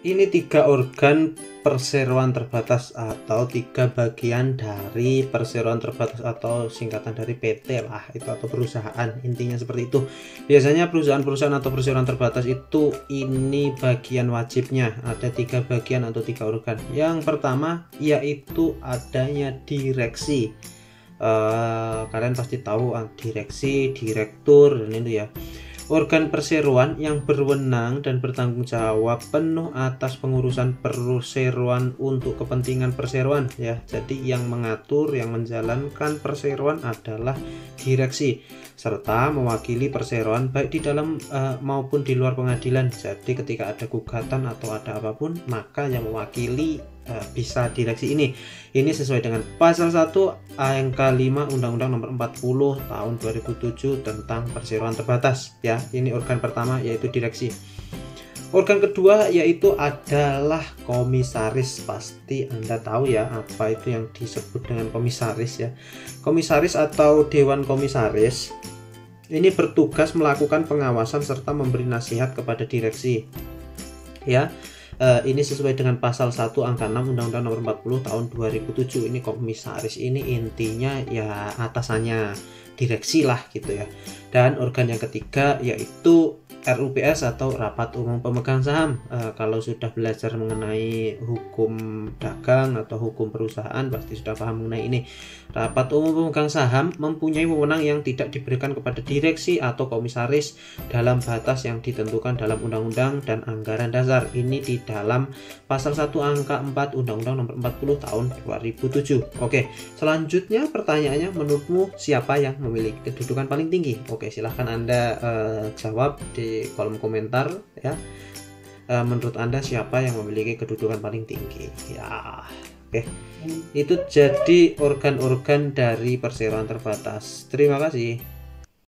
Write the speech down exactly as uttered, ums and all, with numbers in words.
Ini tiga organ perseroan terbatas atau tiga bagian dari perseroan terbatas atau singkatan dari P T lah itu, atau perusahaan, intinya seperti itu. Biasanya perusahaan-perusahaan atau perseroan terbatas itu ini bagian wajibnya ada tiga bagian atau tiga organ. Yang pertama yaitu adanya direksi. Uh, kalian pasti tahu uh, direksi, direktur, dan itu ya. Organ perseroan yang berwenang dan bertanggung jawab penuh atas pengurusan perseroan untuk kepentingan perseroan ya. Jadi yang mengatur, yang menjalankan perseroan adalah direksi, serta mewakili perseroan baik di dalam uh, maupun di luar pengadilan. Jadi ketika ada gugatan atau ada apapun, maka yang mewakili uh, bisa direksi ini. Ini sesuai dengan pasal satu angka lima Undang-Undang nomor empat puluh tahun dua ribu tujuh tentang perseroan terbatas ya. Ini organ pertama yaitu direksi. Organ kedua yaitu adalah komisaris. Pasti Anda tahu ya apa itu yang disebut dengan komisaris ya. Komisaris atau dewan komisaris ini bertugas melakukan pengawasan serta memberi nasihat kepada direksi ya. Uh, ini sesuai dengan pasal satu angka enam Undang-Undang nomor empat puluh tahun dua ribu tujuh. Ini komisaris ini intinya ya atasannya direksi lah gitu ya. Dan organ yang ketiga yaitu R U P S atau Rapat Umum Pemegang Saham. Uh, kalau sudah belajar mengenai hukum dagang atau hukum perusahaan pasti sudah paham mengenai ini. Rapat Umum Pemegang Saham mempunyai wewenang yang tidak diberikan kepada direksi atau komisaris dalam batas yang ditentukan dalam undang-undang dan anggaran dasar. Ini di dalam pasal satu angka empat Undang-Undang nomor empat puluh tahun dua ribu tujuh. Oke, selanjutnya pertanyaannya, menurutmu siapa yang memiliki kedudukan paling tinggi? Oke, silahkan Anda uh, jawab di kolom komentar ya. E, menurut Anda siapa yang memiliki kedudukan paling tinggi ya? Oke, itu jadi organ-organ dari perseroan terbatas. Terima kasih.